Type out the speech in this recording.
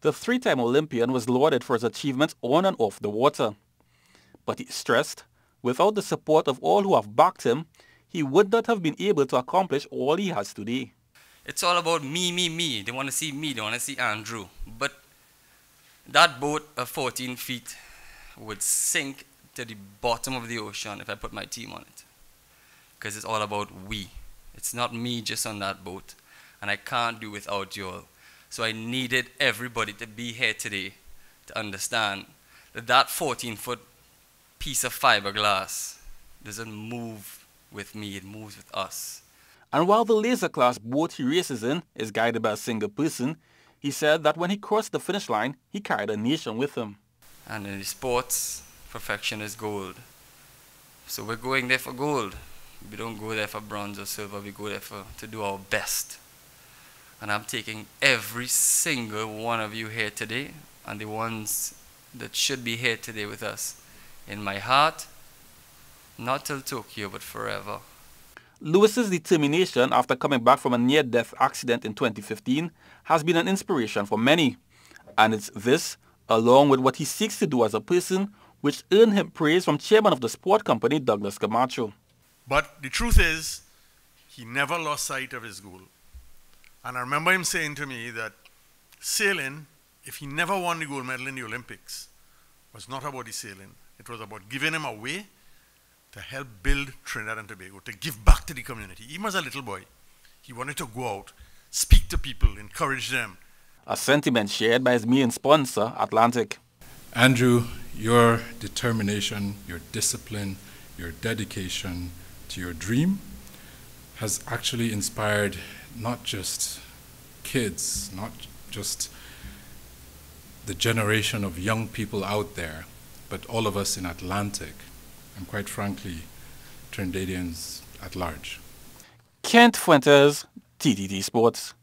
The three-time Olympian was lauded for his achievements on and off the water. But he stressed, without the support of all who have backed him, he would not have been able to accomplish all he has today. It's all about me, me, me. They want to see me, they want to see Andrew. But that boat of 14 feet would sink to the bottom of the ocean if I put my team on it. Because it's all about we. It's not me just on that boat. And I can't do without you all. So I needed everybody to be here today to understand that that 14-foot piece of fiberglass doesn't move with me, it moves with us. And while the laser class boat he races in is guided by a single person, he said that when he crossed the finish line, he carried a nation with him. And in the sports, perfection is gold. So we're going there for gold. We don't go there for bronze or silver, we go there to do our best. And I'm taking every single one of you here today and the ones that should be here today with us in my heart, not till Tokyo, but forever. Lewis's determination after coming back from a near-death accident in 2015 has been an inspiration for many. And it's this, along with what he seeks to do as a person, which earned him praise from chairman of the sport company, Douglas Camacho. But the truth is, he never lost sight of his goal. And I remember him saying to me that sailing, if he never won the gold medal in the Olympics, was not about the sailing. It was about giving him a way to help build Trinidad and Tobago, to give back to the community. Even as a little boy, he wanted to go out, speak to people, encourage them. A sentiment shared by his main sponsor, Atlantic. Andrew, your determination, your discipline, your dedication to your dream has actually inspired not just kids, not just the generation of young people out there, but all of us in Atlantic, and quite frankly, Trinidadians at large. Kent Fuentes, TTT Sports.